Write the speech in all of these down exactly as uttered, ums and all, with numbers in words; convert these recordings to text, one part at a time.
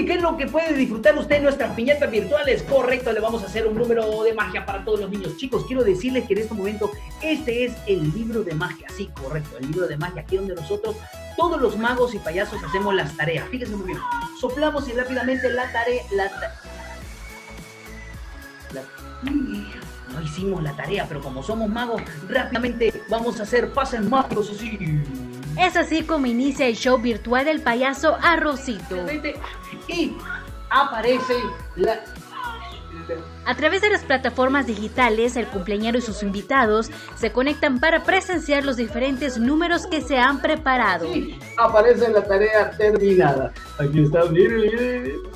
oye, ¿qué es lo que puede disfrutar usted en nuestras piñatas virtuales? Correcto, le vamos a hacer un número de magia para todos los niños. Chicos, quiero decirles que en este momento este es el libro de magia. Sí, correcto, el libro de magia, aquí donde nosotros, todos los magos y payasos, hacemos las tareas. Fíjense muy bien, soplamos y rápidamente la tarea, la tarea. La... No hicimos la tarea, pero como somos magos, rápidamente vamos a hacer pases mágicos así. Es así como inicia el show virtual del payaso Arrocito. Y aparece la... A través de las plataformas digitales, el cumpleañero y sus invitados se conectan para presenciar los diferentes números que se han preparado. Sí, aparece la tarea terminada. Aquí está.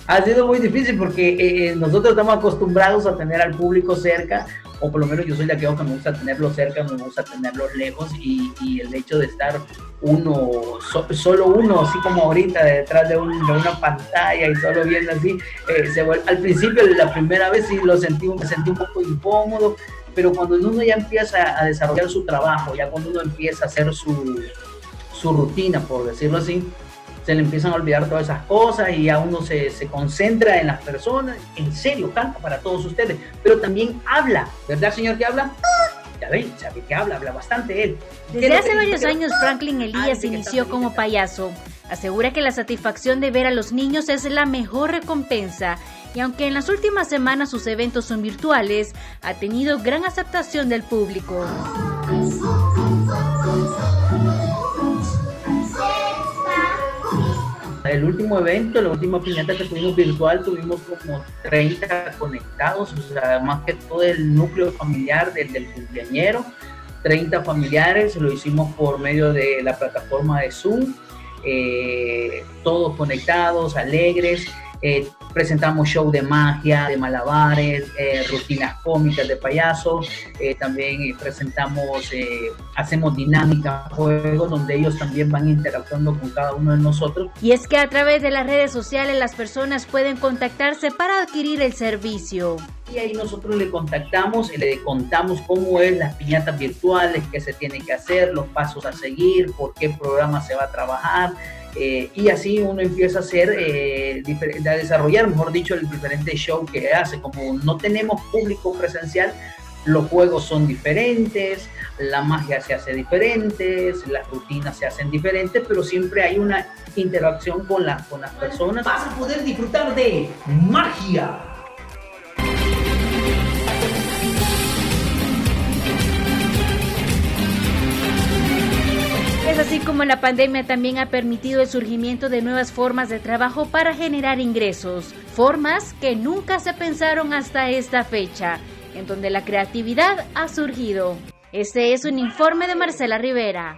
Ha sido muy difícil porque eh, nosotros estamos acostumbrados a tener al público cerca, o por lo menos yo soy la que me gusta tenerlo cerca, me gusta tenerlo lejos, y, y el hecho de estar uno, so, solo uno, así como ahorita, detrás de, un, de una pantalla y solo viendo así, eh, se vuelve, al principio, la primera vez sí lo sentí, me sentí un poco incómodo, pero cuando uno ya empieza a desarrollar su trabajo, ya cuando uno empieza a hacer su, su rutina, por decirlo así, se le empiezan a olvidar todas esas cosas y ya uno se, se concentra en las personas. En serio, canta para todos ustedes, pero también habla, ¿verdad, señor, que habla? Ya ven, sabe que habla, habla bastante él. Desde hace varios años, Franklin Elías inició como payaso. Asegura que la satisfacción de ver a los niños es la mejor recompensa, y aunque en las últimas semanas sus eventos son virtuales, ha tenido gran aceptación del público. El último evento, la última piñata que tuvimos virtual, tuvimos como treinta conectados, o sea, más que todo el núcleo familiar del, del cumpleañero, treinta familiares, lo hicimos por medio de la plataforma de Zoom, eh, todos conectados, alegres, eh, presentamos show de magia, de malabares, eh, rutinas cómicas de payasos, eh, también eh, presentamos, eh, hacemos dinámicas, juegos donde ellos también van interactuando con cada uno de nosotros. Y es que a través de las redes sociales las personas pueden contactarse para adquirir el servicio. Y ahí nosotros le contactamos y le contamos cómo es las piñatas virtuales, qué se tiene que hacer, los pasos a seguir, por qué programa se va a trabajar. Eh, y así uno empieza a hacer, eh, a desarrollar, mejor dicho, el diferente show que hace. Como no tenemos público presencial, los juegos son diferentes, la magia se hace diferente, las rutinas se hacen diferentes, pero siempre hay una interacción con, la, con las personas. Vas a poder disfrutar de magia. Es así como la pandemia también ha permitido el surgimiento de nuevas formas de trabajo para generar ingresos, formas que nunca se pensaron hasta esta fecha, en donde la creatividad ha surgido. Este es un informe de Marcela Rivera.